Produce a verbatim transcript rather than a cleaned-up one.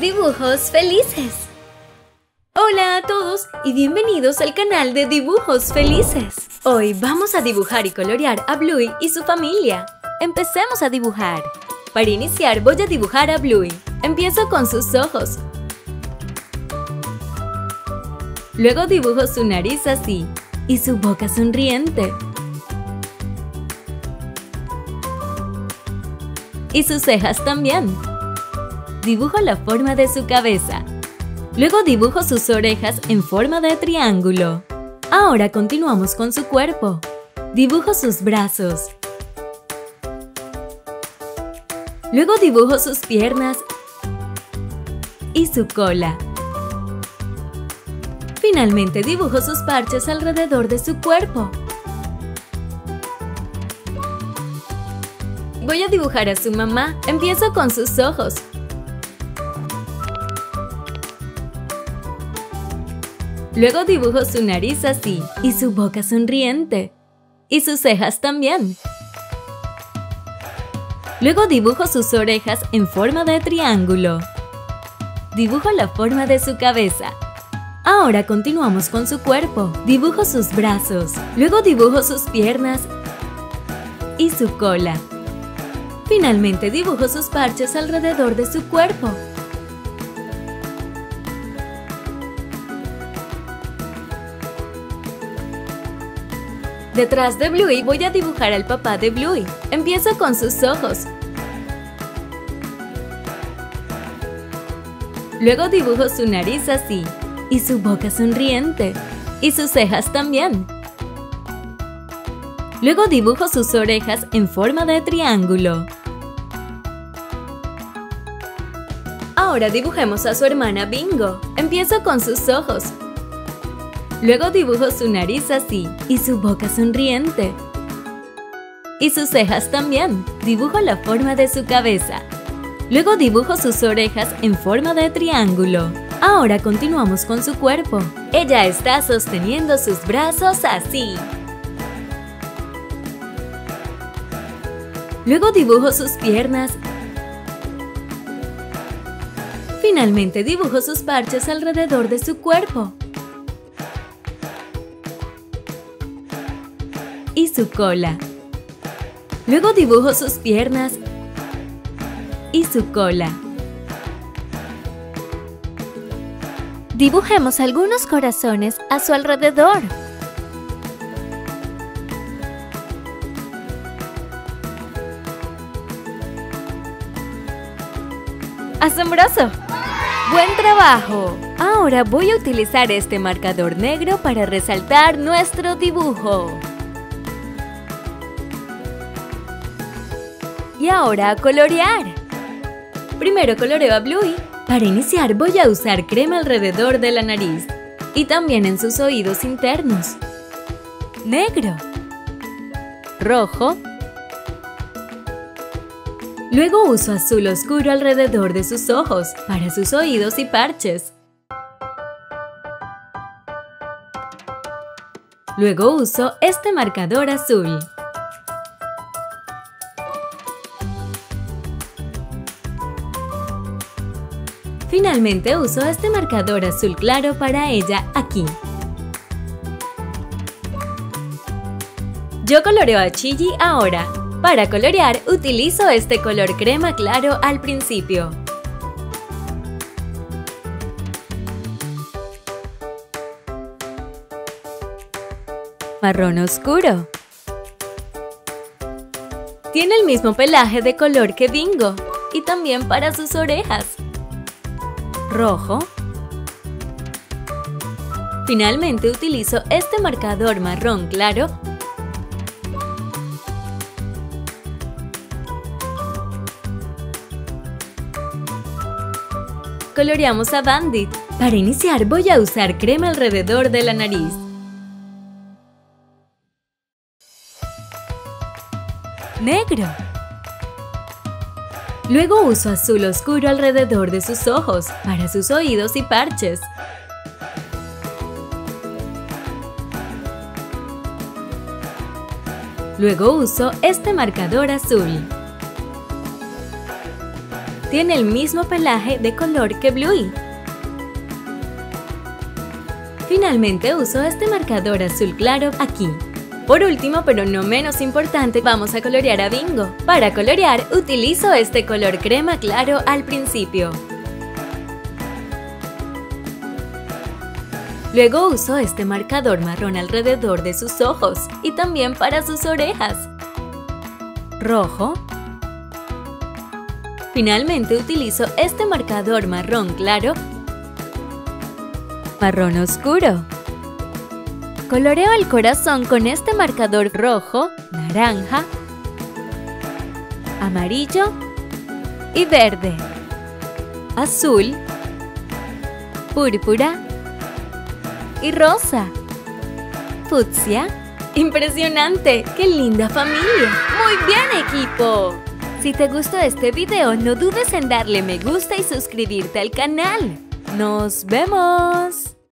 Dibujos Felices. Hola a todos y bienvenidos al canal de Dibujos Felices. Hoy vamos a dibujar y colorear a Bluey y su familia. Empecemos a dibujar. Para iniciar voy a dibujar a Bluey. Empiezo con sus ojos. Luego dibujo su nariz así y su boca sonriente. Y sus cejas también. Dibujo la forma de su cabeza. Luego dibujo sus orejas en forma de triángulo. Ahora continuamos con su cuerpo. Dibujo sus brazos. Luego dibujo sus piernas y su cola. Finalmente dibujo sus parches alrededor de su cuerpo. Voy a dibujar a su mamá. Empiezo con sus ojos. Luego dibujo su nariz así y su boca sonriente. Y sus cejas también. Luego dibujo sus orejas en forma de triángulo. Dibujo la forma de su cabeza. Ahora continuamos con su cuerpo. Dibujo sus brazos. Luego dibujo sus piernas y su cola. Finalmente dibujo sus parches alrededor de su cuerpo. Detrás de Bluey voy a dibujar al papá de Bluey. Empiezo con sus ojos. Luego dibujo su nariz así, y su boca sonriente, y sus cejas también. Luego dibujo sus orejas en forma de triángulo. Ahora dibujemos a su hermana Bingo. Empiezo con sus ojos. Luego dibujo su nariz así, y su boca sonriente. Y sus cejas también. Dibujo la forma de su cabeza. Luego dibujo sus orejas en forma de triángulo. Ahora continuamos con su cuerpo. Ella está sosteniendo sus brazos así. Luego dibujo sus piernas. Finalmente dibujo sus parches alrededor de su cuerpo. Y su cola. Luego dibujo sus piernas y su cola. Dibujemos algunos corazones a su alrededor. ¡Asombroso! ¡Buen trabajo! Ahora voy a utilizar este marcador negro para resaltar nuestro dibujo. Y ahora a colorear. Primero coloreo a Bluey. Para iniciar voy a usar crema alrededor de la nariz y también en sus oídos internos. Negro. Rojo. Luego uso azul oscuro alrededor de sus ojos, para sus oídos y parches. Luego uso este marcador azul. Finalmente uso este marcador azul claro para ella aquí. Yo coloreo a Chilli ahora. Para colorear utilizo este color crema claro al principio. Marrón oscuro. Tiene el mismo pelaje de color que Bingo y también para sus orejas. Rojo. Finalmente utilizo este marcador marrón claro . Coloreamos a Bandit. Para iniciar voy a usar crema alrededor de la nariz . Negro. Luego uso azul oscuro alrededor de sus ojos, para sus oídos y parches. Luego uso este marcador azul. Tiene el mismo pelaje de color que Bluey. Finalmente uso este marcador azul claro aquí. Por último, pero no menos importante, vamos a colorear a Bingo. Para colorear, utilizo este color crema claro al principio. Luego uso este marcador marrón alrededor de sus ojos y también para sus orejas. Rojo. Finalmente utilizo este marcador marrón claro, marrón oscuro. Coloreo el corazón con este marcador rojo, naranja, amarillo y verde, azul, púrpura y rosa, fucsia. ¡Impresionante! ¡Qué linda familia! ¡Muy bien, equipo! Si te gustó este video, no dudes en darle me gusta y suscribirte al canal. ¡Nos vemos!